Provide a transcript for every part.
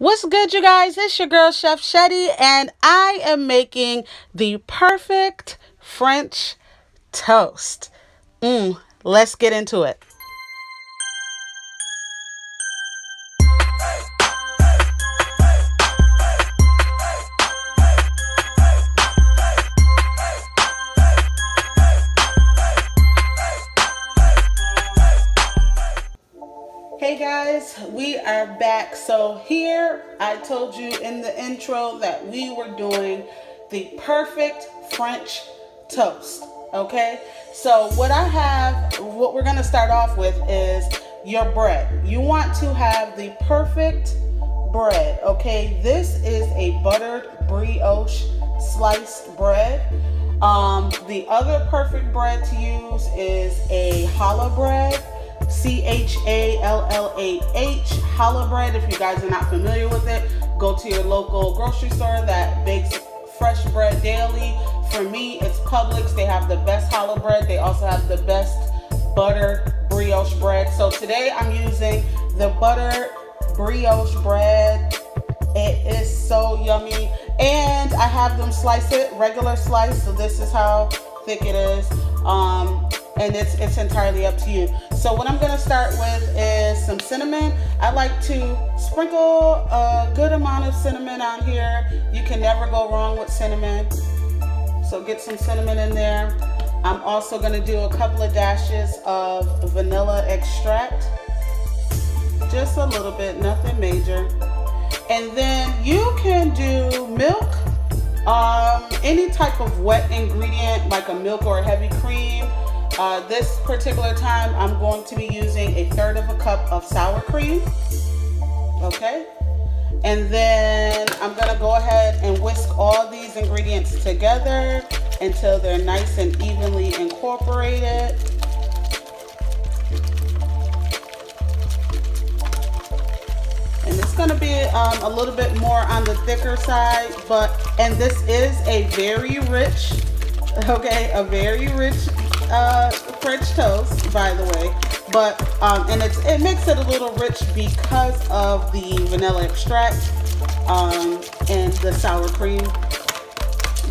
What's good, you guys? It's your girl Chef Shetty, and I am making the perfect French toast. Let's get into it. Hey guys, we are back. So here I told you in the intro that we were doing the perfect French toast. Okay, so what we're gonna start off with is your bread. You want to have the perfect bread. Okay, this is a buttered brioche sliced bread. The other perfect bread to use is a challah bread. C-H-A-L-L-A-H, challah bread. If you guys are not familiar with it, go to your local grocery store that bakes fresh bread daily. For me, it's Publix. They have the best challah bread. They also have the best butter brioche bread. So today I'm using the butter brioche bread. It is so yummy. And I have them slice it, regular slice. So this is how thick it is. And it's entirely up to you. So what I'm gonna start with is some cinnamon. I like to sprinkle a good amount of cinnamon on here. You can never go wrong with cinnamon. So get some cinnamon in there. I'm also gonna do a couple of dashes of vanilla extract. Just a little bit, nothing major. And then you can do milk, any type of wet ingredient like a milk or a heavy cream. This particular time, I'm going to be using 1/3 cup of sour cream, okay? And then I'm gonna go ahead and whisk all these ingredients together until they're nice and evenly incorporated. And it's gonna be a little bit more on the thicker side, and this is a very rich French toast, by the way, and it makes it a little rich because of the vanilla extract and the sour cream.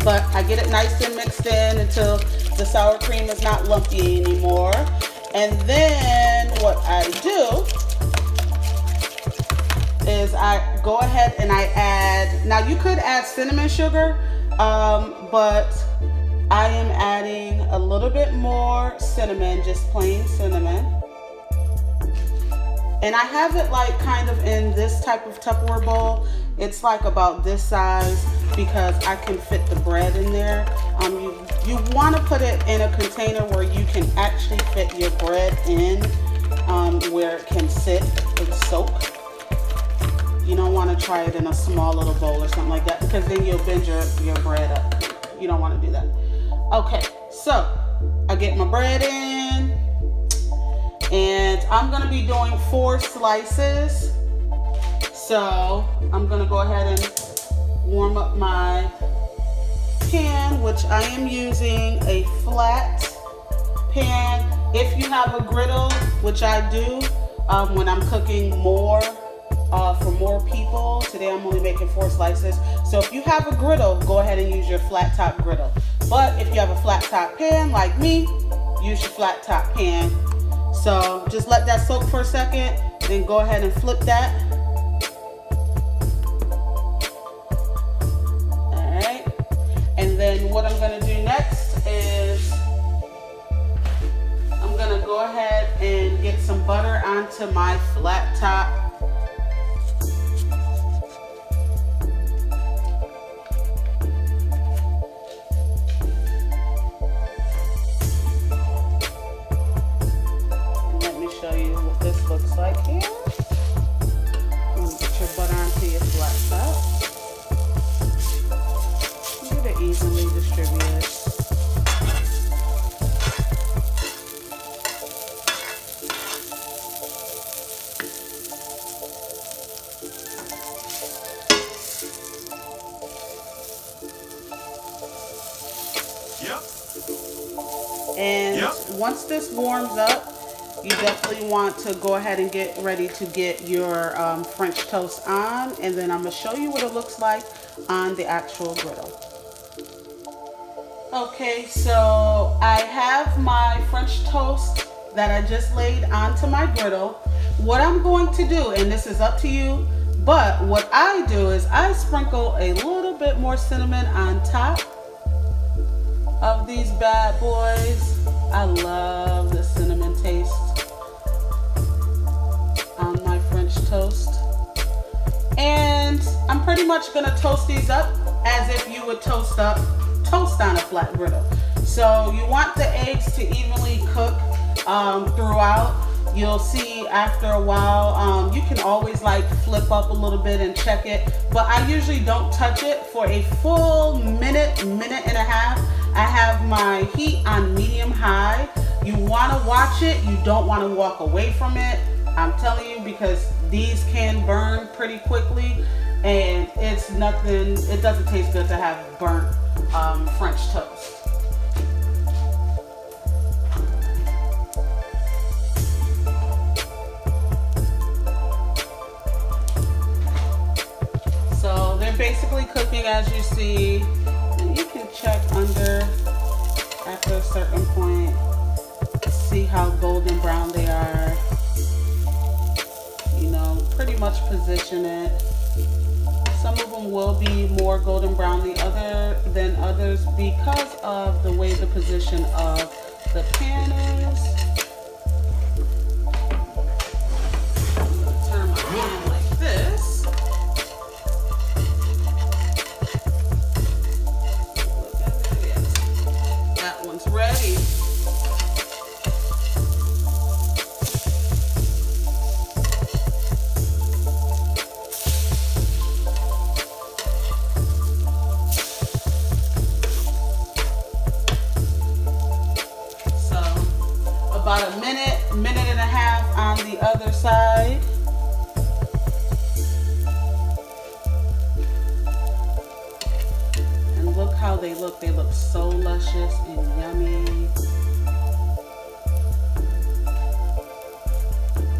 But I get it nice and mixed in until the sour cream is not lumpy anymore. And then what I do is I go ahead and I add, now you could add cinnamon sugar, but I am adding a little bit more cinnamon, just plain cinnamon. And I have it like kind of in this type of Tupperware bowl. It's like about this size because I can fit the bread in there. You want to put it in a container where you can actually fit your bread in, where it can sit and soak. You don't want to try it in a small little bowl or something like that because then you'll bend your bread up. You don't want to do that. Okay, so I get my bread in, and I'm gonna be doing 4 slices. So I'm gonna go ahead and warm up my pan, which I am using a flat pan. If you have a griddle, which I do, when I'm cooking more for more people, today I'm only making 4 slices. So if you have a griddle, go ahead and use your flat top griddle. But if you have a flat top pan like me, use your flat top pan. So just let that soak for a second, then go ahead and flip that. All right. And then what I'm gonna do next is I'm gonna go ahead and get some butter onto my flat top. Once this warms up, You definitely want to go ahead and get ready to get your French toast on, and then I'm going to show you what it looks like on the actual griddle. Okay, so I have my French toast that I just laid onto my griddle. What I'm going to do, and this is up to you, but what I do is I sprinkle a little bit more cinnamon on top of these bad boys. I love the cinnamon taste on my French toast. And I'm pretty much gonna toast these up as if you would toast up toast on a flat griddle. So you want the eggs to evenly cook throughout. You'll see after a while, you can always like flip up a little bit and check it, but I usually don't touch it for a full minute and a half. I have my heat on medium high. You want to watch it, you don't want to walk away from it, I'm telling you, because these can burn pretty quickly, and it's nothing, it doesn't taste good to have burnt French toast. So they're basically cooking, as you see, and you can check under after a certain point, see how golden brown they are, you know, pretty much position it. Some of them will be more golden brown than others because of the way the position of the pan is. I'm going to turn my pan like this. Look at that, yes. That one's ready. About a minute and a half on the other side. And look how they look. They look so luscious and yummy.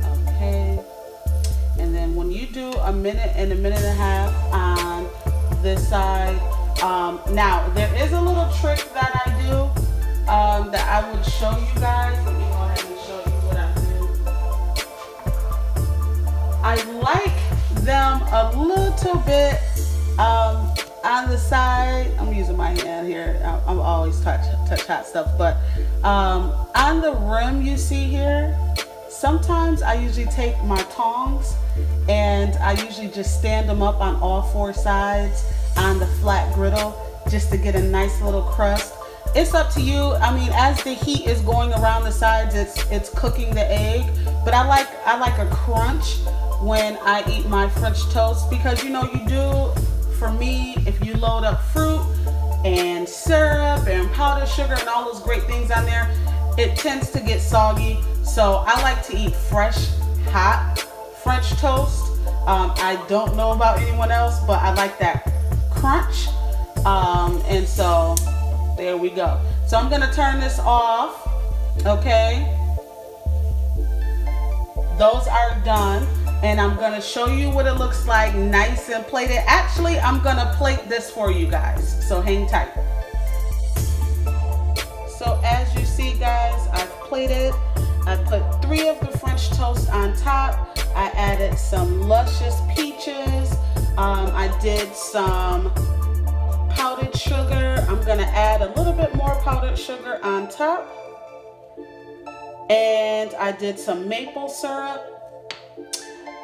Okay. And then when you do a minute and a half on this side. Now, there is a little trick that I do that I would show you guys. Let me go ahead and show you what I do. I like them a little bit on the side. I'm using my hand here. I'm always touch hot stuff, but on the rim you see here, sometimes I usually take my tongs and I usually just stand them up on all four sides on the flat griddle just to get a nice little crust. It's up to you. I mean, as the heat is going around the sides, it's cooking the egg, but I like a crunch when I eat my French toast, because you know, you do, for me, if you load up fruit and syrup and powdered sugar and all those great things on there, it tends to get soggy. So I like to eat fresh, hot French toast. I don't know about anyone else, but I like that crunch. And so there we go. So I'm gonna turn this off, okay? Those are done, and I'm gonna show you what it looks like, nice and plated. Actually, I'm gonna plate this for you guys, so hang tight. So as you see, guys, I've plated. I put 3 of the French toast on top. I added some luscious peaches. I did some powdered sugar. I'm gonna add a little bit more powdered sugar on top, and I did some maple syrup,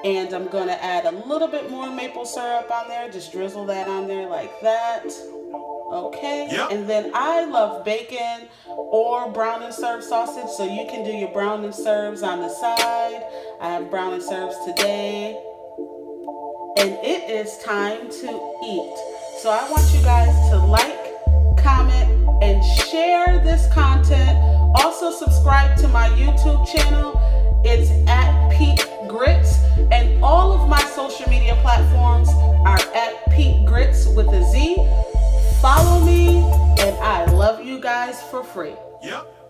and I'm gonna add a little bit more maple syrup on there. Just drizzle that on there like that, okay? Yep. And then I love bacon or brown and serve sausage, so you can do your brown and serves on the side. I have brown and serves today, and it is time to eat. So I want you guys to like, comment, and share this content. Also subscribe to my YouTube channel. It's at Pink Gritz, and all of my social media platforms are at Pink Gritz with a Z. Follow me, and I love you guys for free. Yep.